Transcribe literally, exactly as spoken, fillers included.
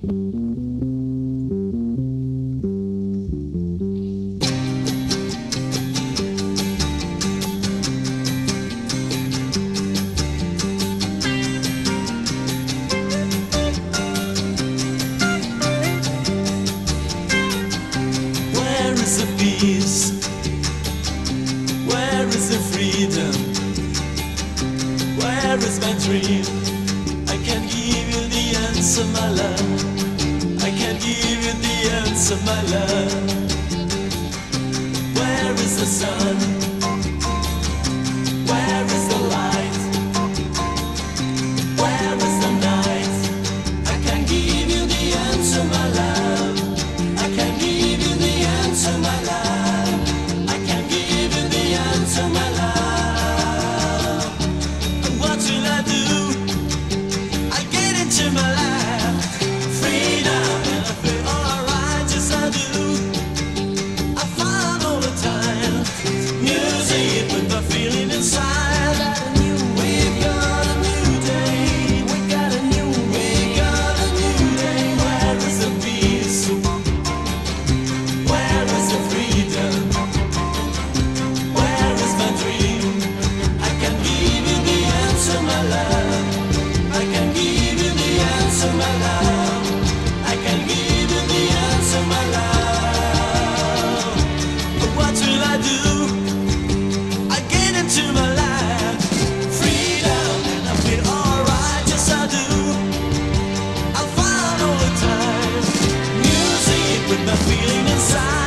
Where is the peace? Where is the freedom? Where is my dream? I can't give you the answer, my love. I can't give you the answer, my love. Where is the sun? Where is the light? Where is the night? I can't give you the answer, my love. I can't give you the answer, my love. I can't give you the answer, my love. What should I do? I get into my life. Freedom, and I feel alright, yes I do. I fall all the time. Music with my feeling inside. Got a new way, got a new day. We got a new way, got a new day. Where is the peace? Feeling inside.